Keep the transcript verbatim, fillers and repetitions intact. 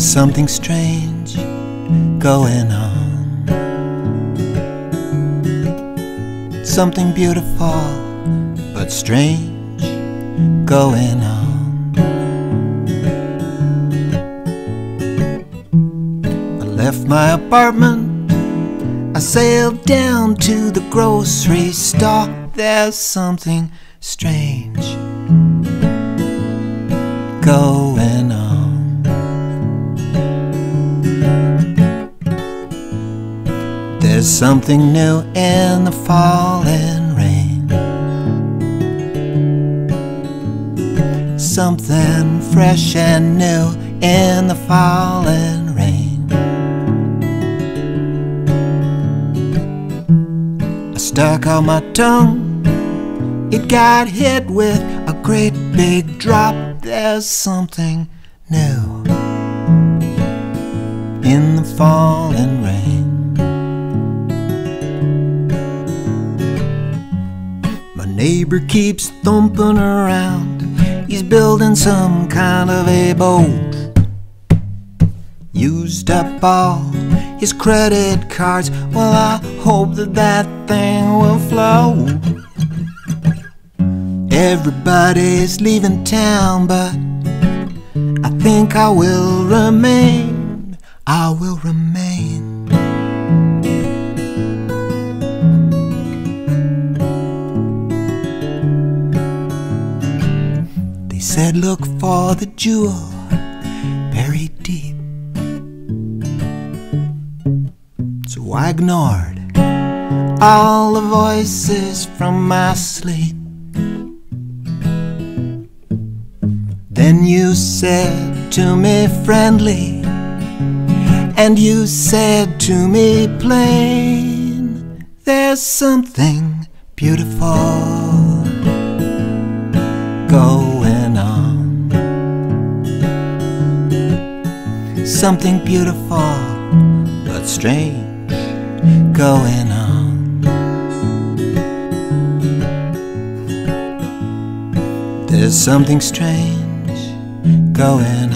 There's something strange going on, something beautiful but strange going on. I left my apartment, I sailed down to the grocery store. There's something strange going on. There's something new in the falling rain, something fresh and new in the falling rain. I stuck out my tongue, it got hit with a great big drop. There's something new in the falling rain. Neighbor keeps thumping around, he's building some kind of a boat. Used up all his credit cards, well I hope that that thing will float. Everybody's leaving town, but I think I will remain, I will remain. He said, look for the jewel buried deep. So I ignored all the voices from my sleep. Then you said to me friendly, and you said to me plain, there's something beautiful going on. Something beautiful but strange going on. There's something strange going on.